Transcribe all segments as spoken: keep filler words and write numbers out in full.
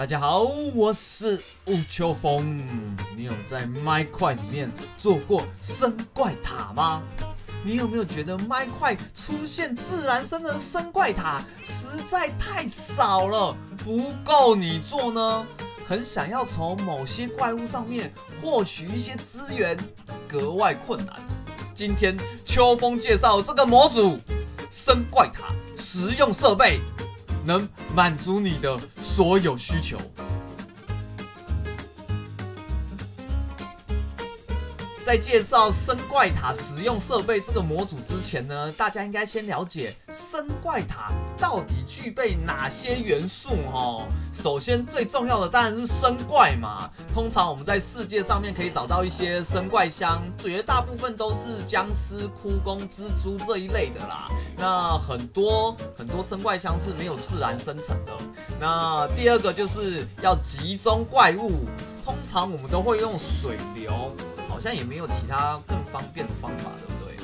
大家好，我是吴秋风。你有在麦块里面做过生怪塔吗？你有没有觉得麦块出现自然生的生怪塔实在太少了，不够你做呢？很想要从某些怪物上面获取一些资源，格外困难。今天秋风介绍这个模组生怪塔实用设备。 能满足你的所有需求。在介绍生怪塔使用设备这个模组之前呢，大家应该先了解生怪塔到底具备哪些元素哦。首先最重要的当然是生怪嘛，通常我们在世界上面可以找到一些生怪箱，绝大部分都是僵尸、蜈蚣、蜘蛛这一类的啦。 那很多很多生怪箱是没有自然生成的。那第二个就是要集中怪物，通常我们都会用水流，好像也没有其他更方便的方法，对不对？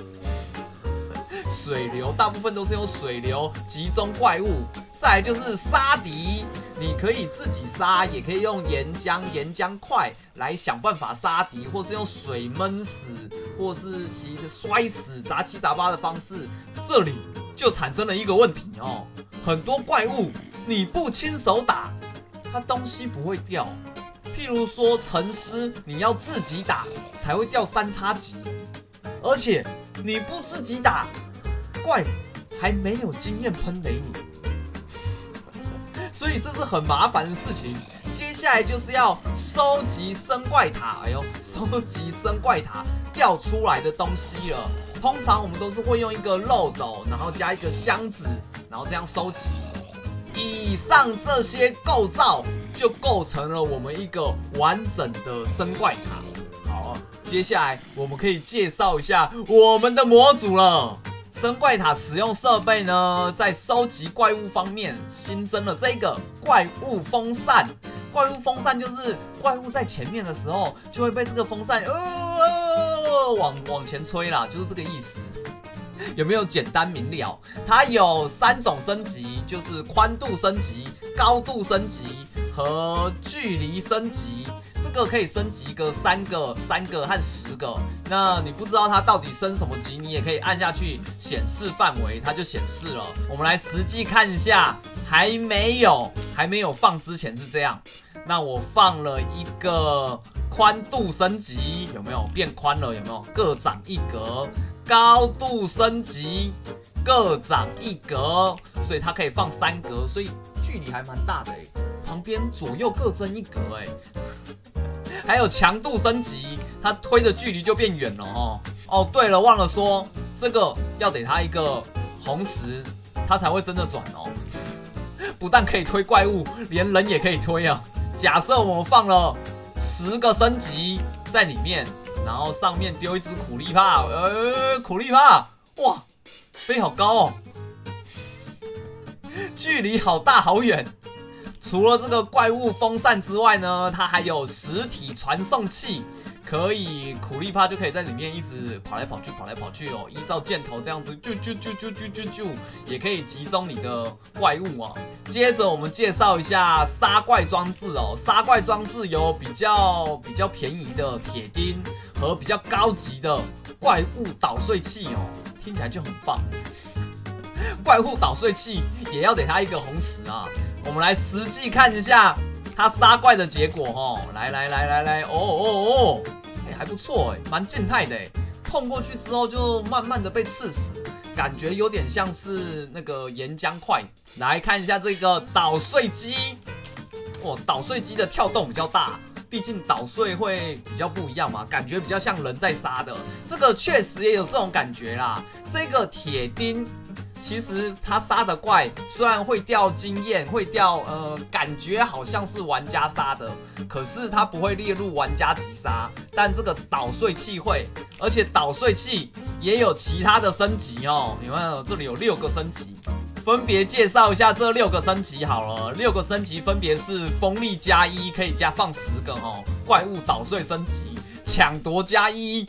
水流大部分都是用水流集中怪物。再来就是杀敌，你可以自己杀，也可以用岩浆、岩浆块来想办法杀敌，或是用水闷死。 或是其摔死、杂七杂八的方式，这里就产生了一个问题哦。很多怪物你不亲手打，它东西不会掉。譬如说沉尸，你要自己打才会掉三叉戟，而且你不自己打，怪物还没有经验喷雷你，所以这是很麻烦的事情。 接下来就是要收集生怪塔，哎呦，收集生怪塔掉出来的东西了。通常我们都是会用一个漏斗，然后加一个箱子，然后这样收集。以上这些构造就构成了我们一个完整的生怪塔。好，接下来我们可以介绍一下我们的模组了。 生怪塔使用设备呢，在收集怪物方面新增了这个怪物风扇。怪物风扇就是怪物在前面的时候，就会被这个风扇呃、哦、往往前吹啦，就是这个意思。有没有简单明了？它有三种升级，就是宽度升级、高度升级和距离升级。 这个可以升级个三个、三个和十个。那你不知道它到底升什么级，你也可以按下去显示范围，它就显示了。我们来实际看一下，还没有，还没有放之前是这样。那我放了一个宽度升级，有没有变宽了？有没有各长一格？高度升级各长一格，所以它可以放三格，所以距离还蛮大的欸，旁边左右各增一格欸。 还有强度升级，它推的距离就变远了哦。哦，对了，忘了说，这个要给它一个红石，它才会真的转哦。不但可以推怪物，连人也可以推啊。假设我们放了十个升级在里面，然后上面丢一只苦力怕，呃，苦力怕，哇，飞好高哦，距离好大好远。 除了这个怪物风扇之外呢，它还有实体传送器，可以苦力怕就可以在里面一直跑来跑去，跑来跑去哦。依照箭头这样子，啾啾啾啾啾啾啾，也可以集中你的怪物啊。接着我们介绍一下杀怪装置哦，杀怪装置有比较比较便宜的铁钉和比较高级的怪物捣碎器哦，听起来就很棒。怪物捣碎器也要给它一个红石啊。 我们来实际看一下他杀怪的结果哦，来来来来来，哦哦哦，哎、欸、还不错哎、欸，蛮静态的哎、欸，碰过去之后就慢慢的被刺死，感觉有点像是那个岩浆块。来看一下这个捣碎机，哇，捣碎机的跳动比较大，毕竟捣碎会比较不一样嘛，感觉比较像人在杀的，这个确实也有这种感觉啦。这个铁钉。 其实他杀的怪虽然会掉经验，会掉呃，感觉好像是玩家杀的，可是他不会列入玩家击杀。但这个捣碎器会，而且捣碎器也有其他的升级哦。你看这里有六个升级，分别介绍一下这六个升级好了。六个升级分别是锋利加一，可以加放十个哦。怪物捣碎升级，抢夺加一。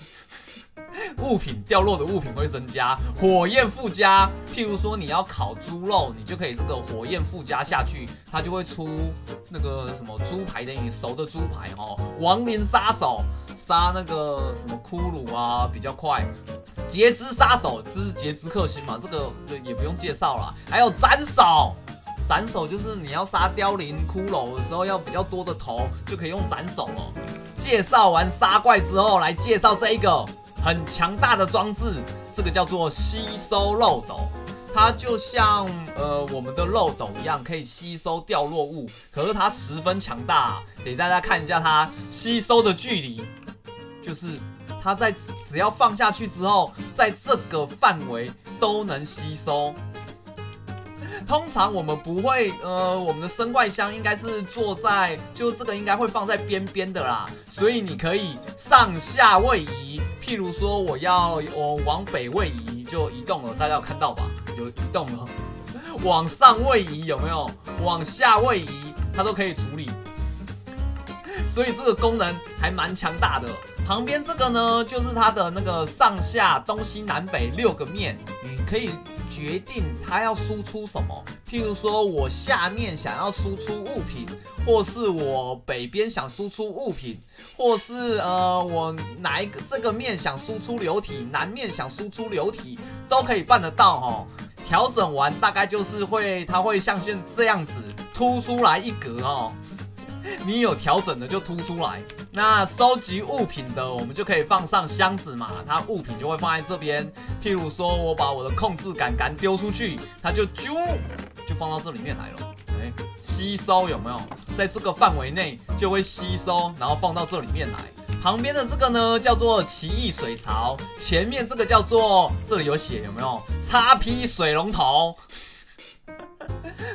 物品掉落的物品会增加，火焰附加。譬如说你要烤猪肉，你就可以这个火焰附加下去，它就会出那个什么猪排等于熟的猪排哦。亡灵杀手杀那个什么骷髅啊，比较快。截肢杀手就是截肢克星嘛，这个也不用介绍了。还有斩首。 斩首就是你要杀凋零骷髅的时候，要比较多的头，就可以用斩首了。介绍完杀怪之后，来介绍这一个很强大的装置，这个叫做吸收漏斗，它就像呃我们的漏斗一样，可以吸收掉落物，可是它十分强大、啊，给大家看一下它吸收的距离，就是它在只要放下去之后，在这个范围都能吸收。 通常我们不会，呃，我们的生怪箱应该是坐在，就这个应该会放在边边的啦，所以你可以上下位移。譬如说我要我往北位移就移动了，大家有看到吧？有移动了，往上位移有没有？往下位移它都可以处理，所以这个功能还蛮强大的。旁边这个呢，就是它的那个上下东西南北六个面，你可以。 决定它要输出什么，譬如说我下面想要输出物品，或是我北边想输出物品，或是呃我哪一个这个面想输出流体，南面想输出流体，都可以办得到哦。调整完大概就是会，它会像现这样子凸出来一格哦。你有调整的就凸出来。那收集物品的，我们就可以放上箱子嘛，它物品就会放在这边。譬如说，我把我的控制杆杆丢出去，它就啾就放到这里面来了。哎，吸收有没有？在这个范围内就会吸收，然后放到这里面来。旁边的这个呢叫做奇异水槽，前面这个叫做这里有写有没有？叉 P 水龙头。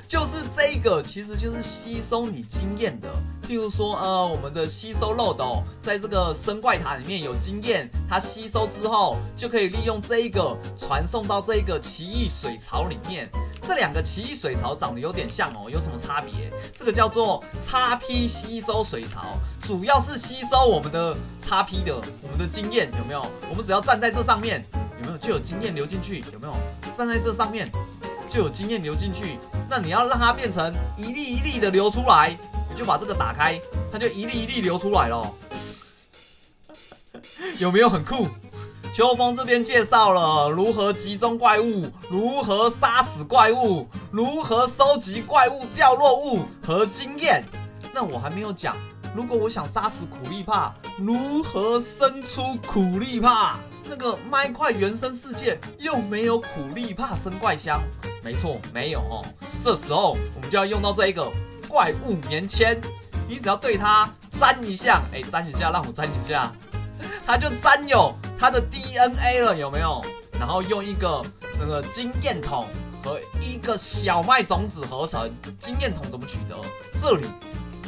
就是这个，其实就是吸收你经验的。譬如说，呃，我们的吸收漏斗在这个生怪塔里面有经验，它吸收之后就可以利用这一个传送到这一个奇异水槽里面。这两个奇异水槽长得有点像哦，有什么差别？这个叫做叉 P 吸收水槽，主要是吸收我们的叉 P 的我们的经验有没有？我们只要站在这上面，有没有就有经验流进去？有没有站在这上面？ 就有经验流进去，那你要让它变成一粒一粒的流出来，你就把这个打开，它就一粒一粒流出来了。有没有很酷？秋风这边介绍了如何集中怪物，如何杀死怪物，如何收集怪物掉落物和经验。那我还没有讲，如果我想杀死苦力怕，如何生出苦力怕？那个麦块原生世界又没有苦力怕生怪箱。 没错，没有哦。这时候我们就要用到这一个怪物棉签，你只要对它粘一下，哎，粘一下，让我粘一下，它就粘有它的 D N A 了，有没有？然后用一个那个经验桶和一个小麦种子合成。经验桶怎么取得？这里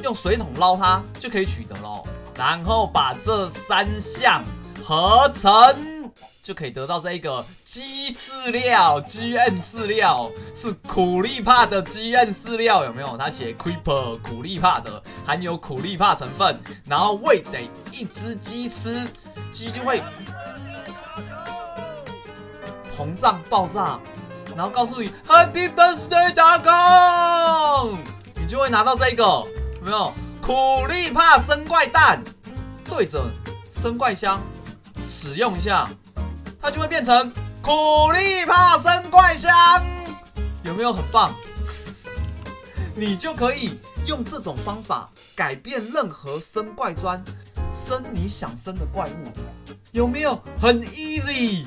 用水桶捞它就可以取得了。然后把这三项合成。 就可以得到这一个鸡饲料 ，G N 饲料是苦力怕的 G N 饲料有没有？它写 Creeper 苦力怕的，含有苦力怕成分，然后喂得一只鸡吃，鸡就会膨胀爆炸，然后告诉你 Happy Birthday 大公，你就会拿到这个有没有？苦力怕生怪蛋，对着生怪箱使用一下。 它就会变成苦力怕生怪箱，有没有很棒？你就可以用这种方法改变任何生怪砖，生你想生的怪物，有没有很 easy？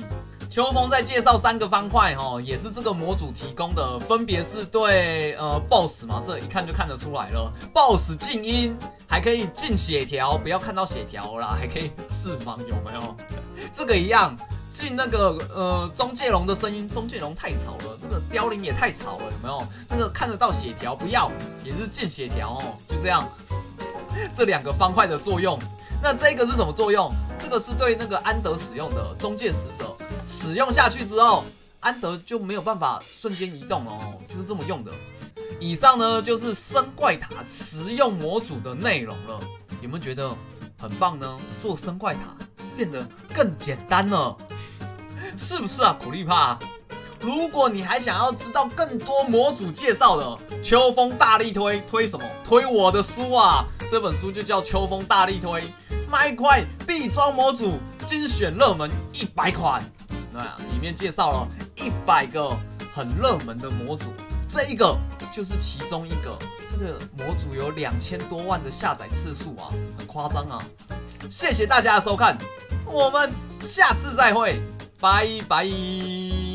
秋风再介绍三个方块哦，也是这个模组提供的，分别是对呃 boss 嘛，这一看就看得出来了 ，boss 静音，还可以进血条，不要看到血条啦，还可以致盲，有没有？这个一样。 进那个呃中介龙的声音，中介龙太吵了，那个凋零也太吵了，有没有？那个看得到血条不要，也是进血条哦，就这样。这两个方块的作用，那这个是什么作用？这个是对那个安德使用的中介使者，使用下去之后，安德就没有办法瞬间移动了哦，就是这么用的。以上呢就是生怪塔实用模组的内容了，有没有觉得很棒呢？做生怪塔。变得更简单了，是不是啊，苦力怕？如果你还想要知道更多模组介绍的，秋风大力推推什么？推我的书啊！这本书就叫《秋风大力推》，麦块必装模组精选热门一百款，那、啊、里面介绍了一百个很热门的模组，这一个就是其中一个。 这个模组有两千多万的下载次数啊，很夸张啊！谢谢大家的收看，我们下次再会，拜拜。